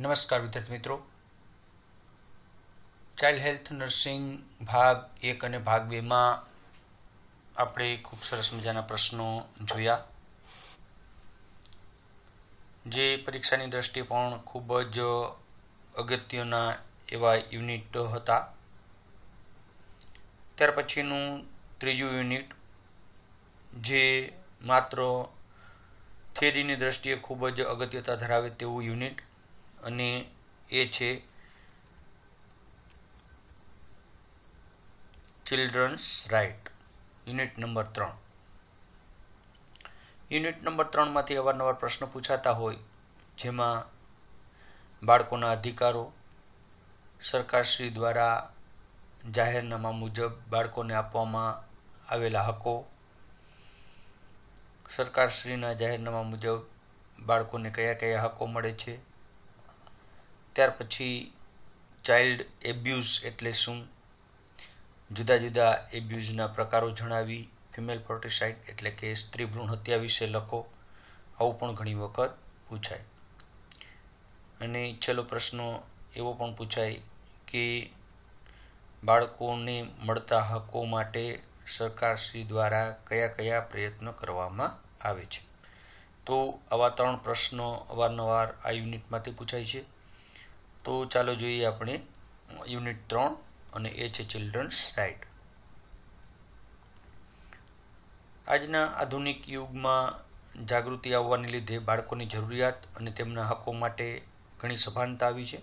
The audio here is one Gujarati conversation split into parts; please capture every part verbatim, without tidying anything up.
નમસ્કાર વિદ્યાર્થી મિત્રો, ચાઇલ્ડ હેલ્થ નર્સિંગ ભાગ એક અને ભાગ બે માં આપણે ખૂબ સરસ મજાના પ્રશ્નો જોયા, જે પરીક્ષાની દ્રષ્ટિએ પણ ખૂબ જ અગત્યના એવા યુનિટ હતા. ત્યાર પછીનું ત્રીજું યુનિટ જે માત્ર થિયરીની દ્રષ્ટિએ ખૂબ જ અગત્યતા ધરાવે તેવું યુનિટ અને એ છે ચિલ્ડ્રન્સ રાઇટ, યુનિટ નંબર ત્રણ. યુનિટ નંબર ત્રણમાંથી અવારનવાર પ્રશ્નો પૂછાતા હોય, જેમાં બાળકોના અધિકારો, સરકારશ્રી દ્વારા જાહેરનામા મુજબ બાળકોને આપવામાં આવેલા હકો, સરકારશ્રીના જાહેરનામા મુજબ બાળકોને કયા કયા હકો મળે છે. ત્યાર પછી ચાઇલ્ડ એબ્યુઝ એટલે શું, જુદા જુદા એબ્યુઝના પ્રકારો જણાવી, ફિમેલ ફર્ટિસાઇડ એટલે કે સ્ત્રી ભ્રૂણ હત્યા વિશે લખો, આવું પણ ઘણી વખત પૂછાય. અને છેલ્લો પ્રશ્ન એવો પણ પૂછાય કે બાળકોને મળતા હકો માટે સરકારશ્રી દ્વારા કયા કયા પ્રયત્નો કરવામાં આવે છે. તો આવા ત્રણ પ્રશ્નો અવારનવાર આ યુનિટમાંથી પૂછાય છે. તો ચાલો જોઈએ આપણે યુનિટ ત્રણ, અને એ છે ચિલ્ડ્રન્સ રાઇટ. આજના આધુનિક યુગમાં જાગૃતિ આવવાને લીધે બાળકોની જરૂરિયાત અને તેમના હકો માટે ઘણી સભાનતા આવી છે.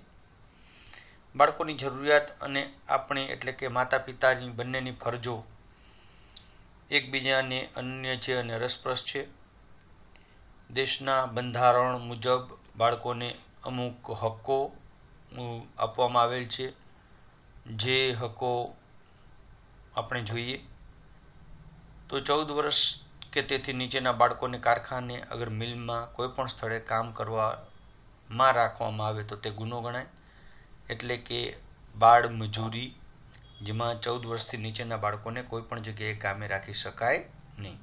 બાળકોની જરૂરિયાત અને આપણે એટલે કે માતા પિતાની બંનેની ફરજો એકબીજાને અનન્ય છે અને રસપ્રદ છે. દેશના બંધારણ મુજબ બાળકોને અમુક હકો આપવામાં આવેલ છે, જે હકો આપણે જોઈએ તો ચૌદ વર્ષ કે તેથી નીચેના બાળકોને કારખાને અગર મિલમાં કોઈ પણ સ્થળે કામ કરવામાં રાખવામાં આવે તો તે ગુનો ગણાય, એટલે કે બાળ મજૂરી, જેમાં ચૌદ વર્ષથી નીચેના બાળકોને કોઈ પણ જગ્યાએ કામે રાખી શકાય નહીં.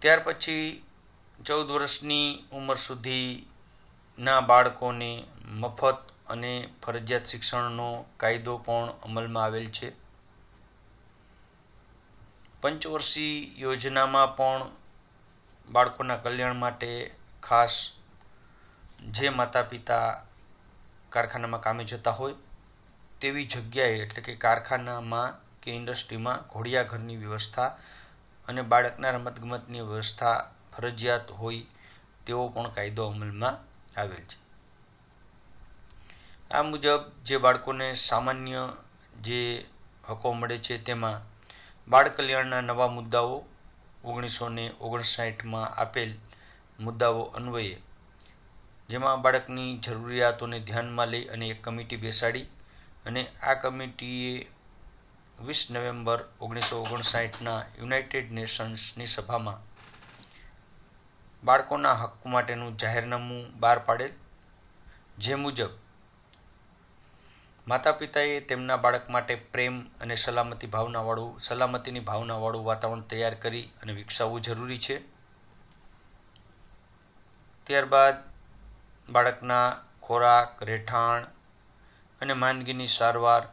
ત્યાર પછી ચૌદ વર્ષની ઉંમર સુધી ના બાળકોને મફત અને ફરજિયાત શિક્ષણનો કાયદો પણ અમલમાં આવેલ છે. પંચવર્ષીય યોજનામાં પણ બાળકોના કલ્યાણ માટે ખાસ જે માતા પિતા કારખાનામાં કામે જતા હોય તેવી જગ્યાએ એટલે કે કારખાનામાં કે ઇન્ડસ્ટ્રીમાં ઘોડિયા ઘરની વ્યવસ્થા અને બાળકના રમતગમતની વ્યવસ્થા ફરજિયાત હોય તેવો પણ કાયદો અમલમાં આવેલ છે. આ મુજબ જે બાળકોને સામાન્ય જે હકો મળે છે તેમાં બાળ કલ્યાણના નવા મુદ્દાઓ ઓગણીસો ને ઓગણસાઠમાં આપેલ મુદ્દાઓ અન્વયે, જેમાં બાળકની જરૂરિયાતોને ધ્યાનમાં લઈ અને એક કમિટી બેસાડી, અને આ કમિટીએ વીસ નવેમ્બર ઓગણીસો ઓગણસાઠના યુનાઇટેડ નેશન્સની સભામાં બાળકોના હક માટેનું જાહેરનામું બહાર પાડેલ, જે મુજબ માતા પિતાએ તેમના બાળક માટે પ્રેમ અને સલામતી ભાવનાવાળું સલામતીની ભાવનાવાળું વાતાવરણ તૈયાર કરી અને વિકસાવવું જરૂરી છે. ત્યારબાદ બાળકના ખોરાક, રહેઠાણ અને માંદગીની સારવાર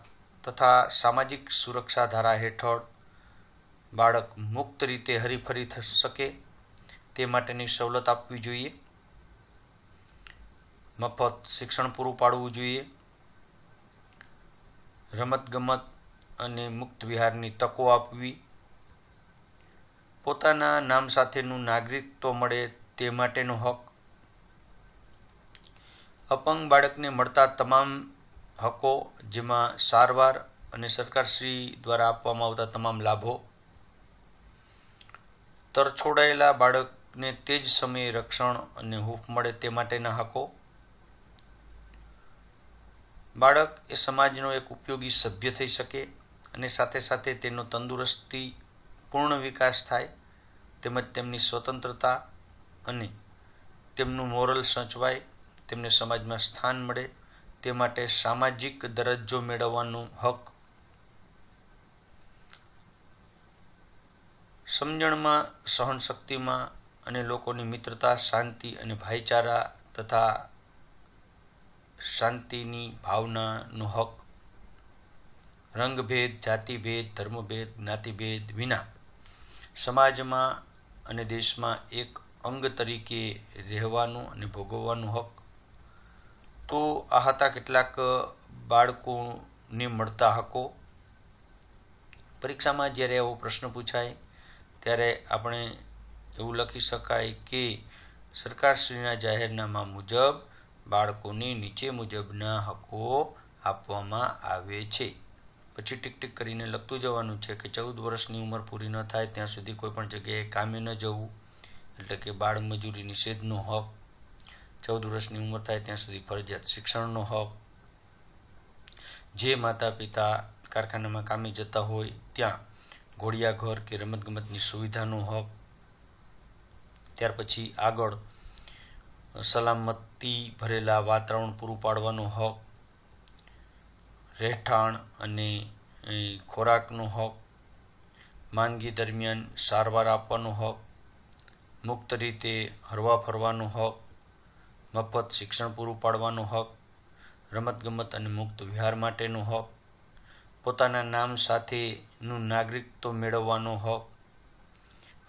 તથા સામાજિક સુરક્ષા ધારા હેઠળ બાળક મુક્ત રીતે હરીફરી થઈ શકે તે માટેની સવલત આપવી જોઈએ. મફત શિક્ષણ પૂરું પાડવું જોઈએ. રમતગમત અને મુક્ત વિહારની તકો આપવી. પોતાના નામ સાથેનું નાગરિકત્વ મળે તે માટેનો હક. અપંગ બાળકને મળતા તમામ હકો, જેમાં સારવાર અને સરકારશ્રી દ્વારા આપવામાં આવતા તમામ લાભો. તરછોડાયેલા બાળક ને તે જ સમયે રક્ષણ અને હૂફ મળે તે માટેના હકો. બાળક એ સમાજનો એક ઉપયોગી સભ્ય થઈ શકે અને સાથે સાથે તેનો તંદુરસ્તી પૂર્ણ વિકાસ થાય, તેમજ તેમની સ્વતંત્રતા અને તેમનું મોરલ સચવાય, તેમને સમાજમાં સ્થાન મળે તે માટે સામાજિક દરજ્જો મેળવવાનો હક. સમજણમાં, સહનશક્તિમાં અને લોકોની મિત્રતા, શાંતિ અને ભાઈચારા तथा शांतिनी भावनानु हक रंगभेद जातिभेद धर्मभेद જ્ઞાતિભેદ વિના સમાજમાં અને દેશમાં એક અંગ તરીકે રહેવાનું અને ભોગવવાનું હક। તો આ હતા કેટલાક બાળકોને મળતા હકો। પરીક્ષામાં જ્યારે આવો પ્રશ્ન પૂછાય ત્યારે આપણે એવું લખી શકાય કે સરકારશ્રીના જાહેરનામા મુજબ બાળકોને નીચે મુજબના હકો આપવામાં આવે છે। पछी टीक टीक करीने लगतुं जवानुं छे कि चौदह वर्षनी उमर पूरी न थाय त्यां सुधी कोईपण जग्याए कामे न जवुं एटले के बाळ मजूरी निषेधनो हक, चौदह वर्षनी उमर थाय त्यां सुधी फरजियात शिक्षणनो हक, जे माता पिता कारखानामां कामे जता होय त्यां घोड़ियाघर के रमतगमतनी सुविधानो हक। त्यार पछी आगळ सलामती भरेला वातावरण पूरुं पाडवानो हक, રહેઠાણ અને ખોરાકનો હક, માંદગી દરમિયાન સારવાર આપવાનો હક, મુક્ત રીતે હરવા ફરવાનો હક, મફત શિક્ષણ પૂરું પાડવાનો હક, રમતગમત અને મુક્ત વિહાર માટેનો હક, પોતાના નામ સાથેનું નાગરિકત્વ મેળવવાનો હક,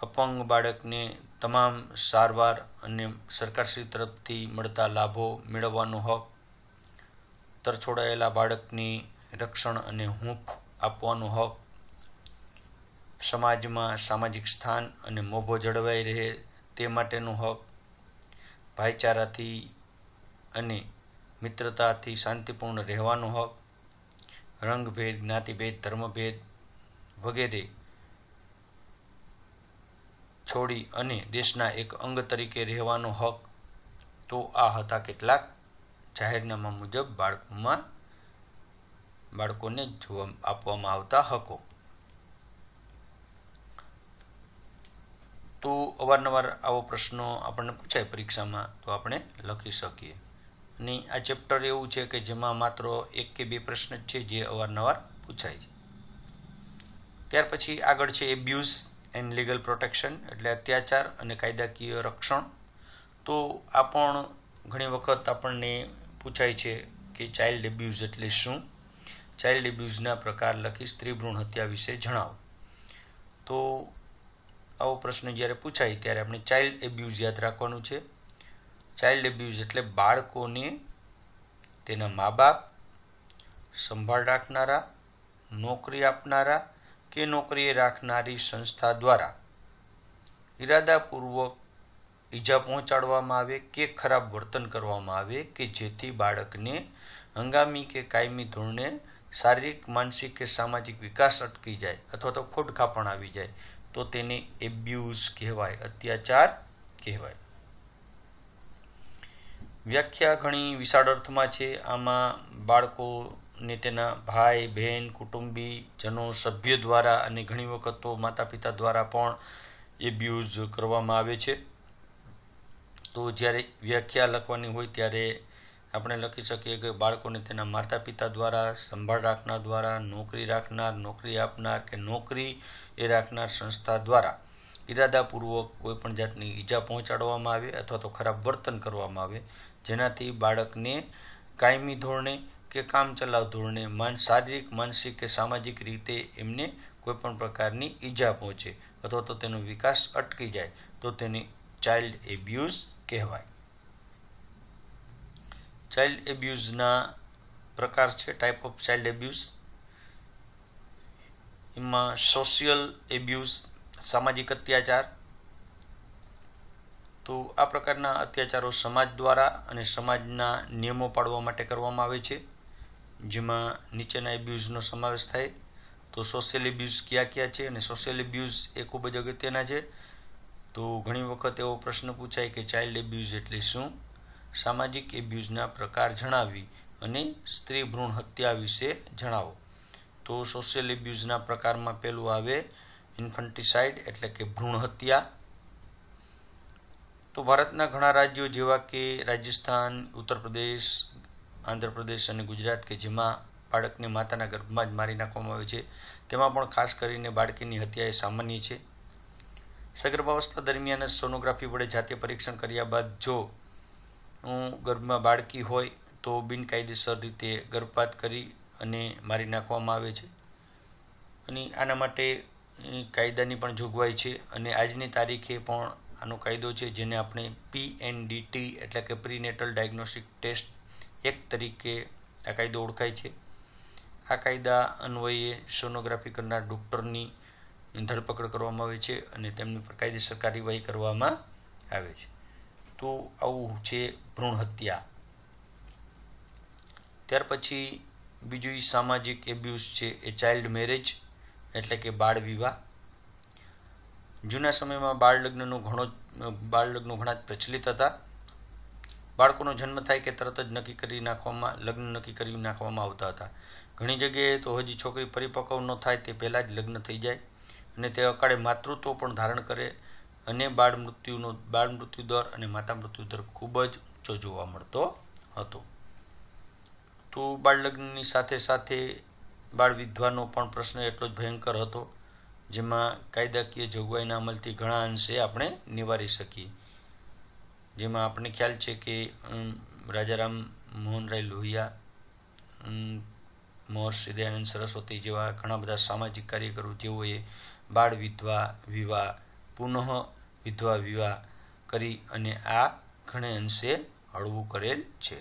અપંગ બાળકને તમામ સારવાર અને સરકારશ્રી તરફથી મળતા લાભો મેળવવાનો હક, तरछोड़ायेला बाळकनी रक्षण अने हूंफ आपवानो हक, समाजमां सामाजिक स्थान अने मोभो जळवाई रहे ते माटेनो हक, भाईचाराथी अने मित्रताथी शांतिपूर्ण रहेवानो हक, रंगभेद ज्ञातिभेद धर्मभेद वगैरे छोड़ी अने देशना एक अंग तरीके रहेवानो हक। तो आ हता केटलाक जाहिरनामा मुजब बाळकोमां बाळकोने જોવા આપવામાં આવતા હકો। તો અવારનવાર આવો પ્રશ્નો આપણને પૂછાય પરીક્ષામાં તો આપણે લખી શકીએ। અને આ ચેપ્ટર એવું છે કે જેમાં માત્ર એક કે બે પ્રશ્ન જ છે જે અવારનવાર પૂછાય છે। ત્યાર પછી આગળ છે એબ્યુઝ એન્ડ લીગલ પ્રોટેક્શન એટલે અત્યાચાર અને કાયદાકીય રક્ષણ। તો આ પણ ઘણી વખત આપણને પૂછાય છે કે ચાઇલ્ડ એબ્યુઝ એટલે શું, ચાઇલ્ડ એબ્યુઝના પ્રકાર લખી સ્ત્રી ભ્રૂણ હત્યા વિશે જણાવો। તો આવો પ્રશ્ન જ્યારે પૂછાય ત્યારે આપણે ચાઇલ્ડ એબ્યુઝ યાદ રાખવાનું છે। ચાઇલ્ડ એબ્યુઝ એટલે બાળકોને તેના મા બાપ, સંભાળ રાખનારા, નોકરી આપનારા કે નોકરીએ રાખનારી સંસ્થા દ્વારા ઇરાદાપૂર્વક ઈજા પહોંચાડવામાં આવે કે ખરાબ વર્તન કરવામાં આવે કે જેથી બાળકને હંગામી કે કાયમી ધોરણે શારીરિક માનસિક કે સામાજિક વિકાસ અટકી જાય અથવા તો ખોડખાપણ આવી જાય તો તેને એબ્યુઝ કહેવાય, અત્યાચાર કહેવાય। વ્યાખ્યા ઘણી વિશાળ અર્થમાં છે। આમાં બાળકોને તેના ભાઈ બહેન કુટુંબીજનો સભ્ય દ્વારા અને ઘણી વખત તો માતા પિતા દ્વારા પણ એબ્યુઝ કરવામાં આવે છે। तो જ્યારે વ્યાખ્યા લખવાની હોય ત્યારે આપણે લખી શકીએ કે બાળકોને તેના માતા પિતા દ્વારા, સંભાળ રાખનાર દ્વારા, નોકરી રાખનાર, નોકરી આપનાર કે નોકરી એ રાખનાર સંસ્થા દ્વારા ઇરાદાપૂર્વક કોઈપણ જાતની ઈજા પહોંચાડવામાં આવે અથવા તો ખરાબ વર્તન કરવામાં આવે જેનાથી બાળકને કાયમી ધોરણે કે કામચલાઉ ધોરણે માન શારીરિક માનસિક કે સામાજિક રીતે એમને કોઈપણ પ્રકારની ઈજા પહોંચે અથવા તો તેનો વિકાસ અટકી જાય તો તેને चाइल्ड एब्यूज कहवाय। चाइल्ड एब्यूज ना प्रकार छे, टाइप ऑफ चाइल्ड एब्यूज। इमा सोशियल एब्यूज सामाजिक अत्याचार। तो आ प्रकारना अत्याचारो समाज द्वारा अने समाजना नियमो पाडवा माटे करवामां आवे छे जेमां नीचेना एब्यूजनो समावेश थाय। तो सोशियल एब्यूज क्या क्या छे अने सोशियल एब्यूज ए खूब ज अगत्यना छे। तो घणी वखत एवो प्रश्न पूछाय कि चाइल्ड एब्यूज एटले शुं, सामाजिक एब्यूजना प्रकार जणावी अने स्त्री भ्रूण हत्या विषे जणावो। तो सोशियल एब्यूजना प्रकारमां पहेलुं आवे इन्फेंटिसाइड एटले के भ्रूण हत्या। तो भारतना घणा राज्यो जेवा के राजस्थान, उत्तर प्रदेश, आंध्र प्रदेश अने गुजरात के जेमां बाळकने माताना गर्भमां ज मारी नाखवामां आवे छे तेमां पण खास करीने बाळकीनी हत्या ए सामान्य छे। सगर्भावस्था दरमियान सोनोग्राफी वडे जातीय परीक्षण कर्या बाद जो ગર્ભમાં બાળકી હોય તો બિનકાયદેસર રીતે ગર્ભપાત કરી અને મારી નાખવામાં આવે છે અને આના માટે કાયદાની પણ જોગવાઈ છે અને આજની તારીખે પણ આનો કાયદો છે જેને આપણે પી એન ડી ટી એટલે કે પ્રિનેટલ ડાયગ્નોસ્ટિક ટેસ્ટ એક્ટ તરીકે આ કાયદો ઓળખાય છે। આ કાયદા અન્વયે સોનોગ્રાફી કરનાર ડૉક્ટરની ધરપકડ કરવામાં આવે છે અને તેમની પર કાયદેસર કાર્યવાહી કરવામાં આવે છે। तो आવું છે ભ્રૂણ હત્યા। ત્યાર પછી બીજું સામાજિક એબ્યુઝ છે એ ચાઇલ્ડ મેરેજ એટલે કે બાળ વિવાહ। જૂના સમયમાં બાળ લગ્નનો ઘણો બાળ લગ્નો ઘણા પ્રચલિત હતા। બાળકોનો જન્મ થાય કે તરત જ નક્કી કરી નાખવામાં લગ્ન નક્કી કરી નાખવામાં આવતા હતા। ઘણી જગ્યાએ તો હજી છોકરી પરિપક્વ ન થાય તે પહેલાં જ લગ્ન થઈ જાય અને તે અકાળે માતૃત્વ પણ ધારણ કરે અને બાળ મૃત્યુનો બાળ મૃત્યુ દર અને માતા મૃત્યુ દર ખૂબ જ ઊંચો જોવા મળતો હતો। તો બાળ લગ્નની સાથે સાથે બાળ વિધવાનો પણ પ્રશ્ન એટલો જ ભયંકર હતો જેમાં કાયદાકીય જોગવાઈના અમલથી ઘણા અંશે આપણે નિવારી શકીએ। જેમાં આપણે ખ્યાલ છે કે રાજારામ મોહનરાય લોહિયા, મહર્ષિ દયાનંદ સરસ્વતી જેવા ઘણા બધા સામાજિક કાર્યકરો જેઓએ बाळ विधवा विवाह पुनः विधवा विवाह करी अने आ घणे अंशे हळवू करेल छे।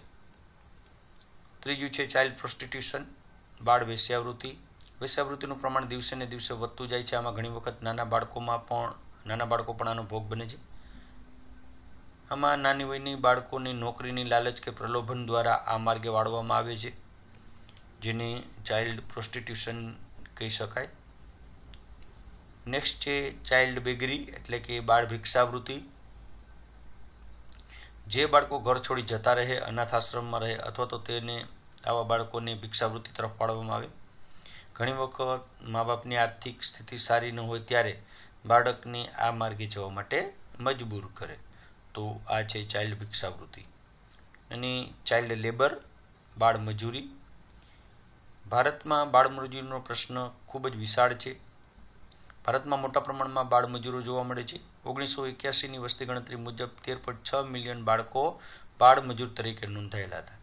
त्रीजू छे चाइल्ड प्रोस्टिट्यूशन बाळ वेश्यावृत्ति। वेश्यावृत्तिनुं प्रमाण दिवसे ने दिवसे वधतुं जाय छे। आमां घणी वखत नाना बाळकोमां पण नाना बाळको पण आनो भोग बने छे। आमां नानी वयनी बाळकोने नोकरीनी लालच के प्रलोभन द्वारा आ मार्गे वाळवामां आवे छे जेने चाइल्ड प्रोस्टिट्यूशन कही शकाय। नेक्स्ट है चाइल्ड बेगरी एटले कि बाळ भिक्षावृत्ति। जे बाळको घर छोड़ी जता रहे, अनाथ आश्रम में रहे अथवा तो तेने आवा बाळकोने भिक्षावृत्ति तरफ वाळवामां आवे। घणी वखत माँ बापनी आर्थिक स्थिति सारी न होय त्यारे बाळकने आ मार्गे जवा माटे मजबूर करे। तो आ छे चाइल्ड भिक्षावृत्ति। अने चाइल्ड लेबर बाळ मजूरी। भारत में बाळ मजूरीनो प्रश्न खूब ज विशाळ छे। भारत में मोटा प्रमाण में बाळ मजूरो जोवा मळे छे। ओगनीस सौ एक्यासी की वस्ती गणतरी मुजब तेर पॉइंट छ मिलियन बाळको बाळ मजूर तरीके नोंधायेला हता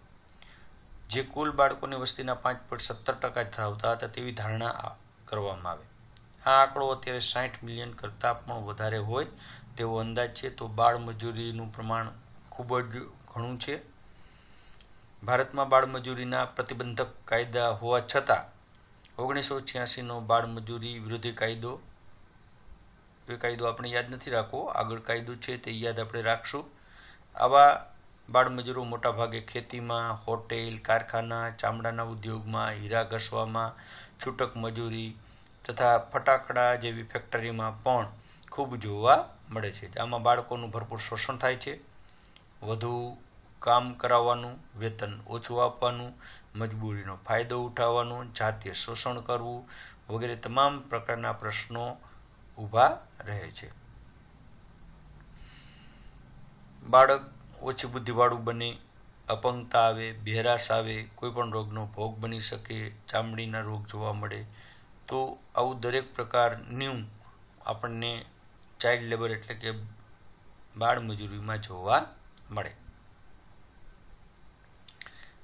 जे कुल बाळकोनी वस्तीना पांच पॉइंट सत्तर टका धरावता हता तेवी धारणा करवामां आवे। आ आंकड़ो अत्यारे साठ मिलियन करता पण वधारे होय तेवो अंदाज है। तो बाळ मजूरीनुं प्रमाण खूब ज घणुं छे। भारत में बाळ मजूरीना प्रतिबंधक कायदा होवा छतां ओगनीस सौ छियासी नो बाळ मजूरी विरोधी कायदो એ કાયદો આપણે યાદ નથી રાખવો, આગળ કાયદો છે તે યાદ આપણે રાખશું। આવા બાળમજૂરો મોટાભાગે ખેતીમાં, હોટેલ, કારખાના, ચામડાના ઉદ્યોગમાં, હીરા ઘસવામાં, છૂટક મજૂરી તથા ફટાકડા જેવી ફેક્ટરીમાં પણ ખૂબ જોવા મળે છે। આમાં બાળકોનું ભરપૂર શોષણ થાય છે। વધુ કામ કરાવવાનું, વેતન ઓછું આપવાનું, મજબૂરીનો ફાયદો ઉઠાવવાનો, જાતીય શોષણ કરવું વગેરે તમામ પ્રકારના પ્રશ્નો ઊભા रहे छे। बाळक ओछी बुद्धिवाळुं बने, अपंगता आवे, बेहराश आवे, कोईपण रोगनो भोग बनी सके, चामडीना रोग जोवा मळे। तो आवुं दरेक प्रकारनुं आपणे चाइल्ड लेबर एटले के बाळ मजूरीमां जोवा मळे।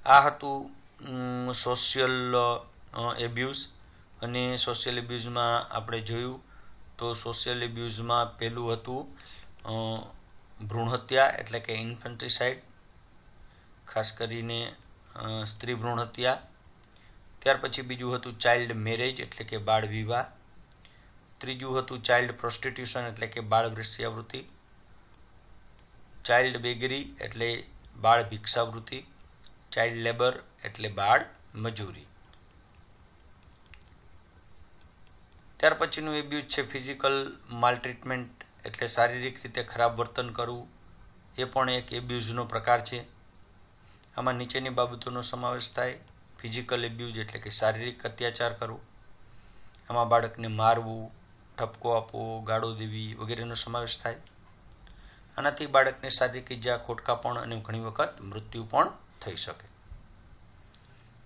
आ हतुं सोशियल एब्यूज। अने सोशियल एब्यूजमां आपणे जोयुं तो सोशियल एब्यूज में पहलू हतुं भ्रूण हत्या एटले के इन्फेंटिसाइड, खास करीने स्त्री भ्रूण हत्या। त्यार पछी बीजुं हतुं चाइल्ड मेरेज एटले के बाळ विवाह। त्रीजुं हतुं चाइल्ड प्रोस्टिट्यूशन एटले के बाळ वेश्यावृत्ति। चाइल्ड बेगरी एटले बाळ भिक्षावृत्ति। चाइल्ड लेबर एटले बाळ मजूरी। त्यार पछीनुं एब्यूज छे फिजिकल मालट्रीटमेंट एटले शारीरिक रीते खराब वर्तन करवुं ए पण एक एब्यूजनो प्रकार छे। आमां नीचेनी बाबतोनो समावेश थाय। फिजिकल एब्यूज एटले के शारीरिक अत्याचार करवो, आमां बाळकने मारवुं, ठपको आपवो, गाळो देवी वगैरेनो समावेश थाय। आनाथी बाळकने शारीरिक इजा, खोटकापण अने घणी वखत मृत्यु पण थई शके।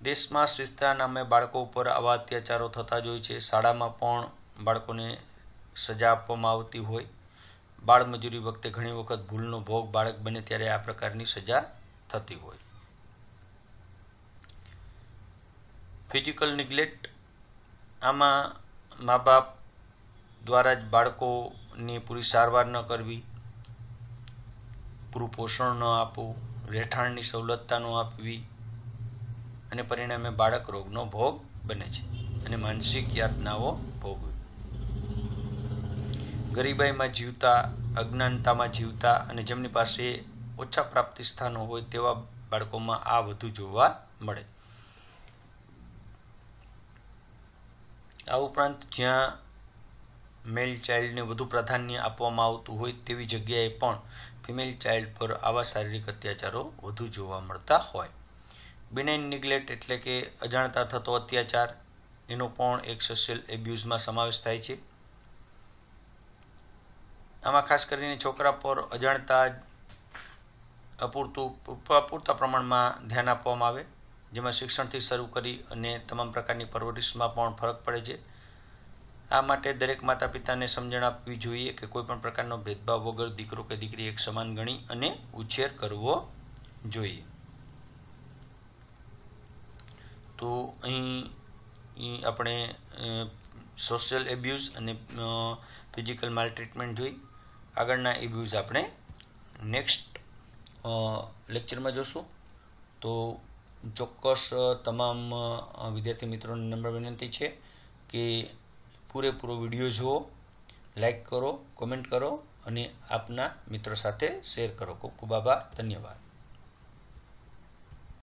देश में शिस्ता नामे बाळको पर आवा अत्याचारों थता ज होय छे। शाला में पण बाळकोने सजा आपवामां आवती होय। बाळ मजूरी वखते घणी वखत भूलनो भोग बाळक बने त्यारे आ प्रकारनी सजा થતી હોય. ફિઝિકલ નિગ્લેક્ટ, આમાં મા બાપ દ્વારા જ બાળકોની પૂરી સારવાર ન કરવી, પૂરું પોષણ ન આપવું, રહેઠાણની સવલતતા ન આપવી, અને પરિણામે બાળક રોગનો ભોગ બને છે અને માનસિક યાતનાઓ ભોગવે. ગરીબાઈમાં જીવતા, અજ્ઞાનતામાં જીવતા અને જેમની પાસે ઓછા પ્રાપ્તિ સ્થાનો હોય તેવા બાળકોમાં આ વધુ જોવા મળે. આ ઉપરાંત જ્યાં મેલ ચાઇલ્ડને વધુ પ્રાધાન્ય આપવામાં આવતું હોય તેવી જગ્યાએ પણ ફિમેલ ચાઇલ્ડ પર આવા શારીરિક અત્યાચારો વધુ જોવા મળતા હોય. બિનાઇન નિગ્લેક્ટ એટલે કે અજાણતા થતો અત્યાચાર, એનો પણ એક સોશિયલ એબ્યુઝમાં સમાવેશ થાય છે. આમાં ખાસ કરીને છોકરા પર અજાણતા અપૂરતું અપૂરતા પ્રમાણમાં ધ્યાન આપવામાં આવે, જેમાં શિક્ષણથી શરૂ કરી અને તમામ પ્રકારની પરવરિશમાં પણ ફરક પડે છે. આ માટે દરેક માતા પિતાને સમજણ આપવી જોઈએ કે કોઈપણ પ્રકારનો ભેદભાવ વગર દીકરો કે દીકરી એક સમાન ગણી અને ઉછેર કરવો જોઈએ. તો અહીં આપણે સોશિયલ એબ્યુઝ અને ફિઝિકલ માલટ્રીટમેન્ટ જોઈ. આગળના એબ્યુઝ આપણે નેક્સ્ટ લેક્ચરમાં જોશું. તો ચોક્કસ તમામ વિદ્યાર્થી મિત્રોને નમ્ર વિનંતી છે કે પૂરેપૂરો વિડીયો જુઓ, લાઇક કરો, કોમેન્ટ કરો અને આપના મિત્રો સાથે શેર કરો. ખૂબ ખૂબ આભાર, ધન્યવાદ.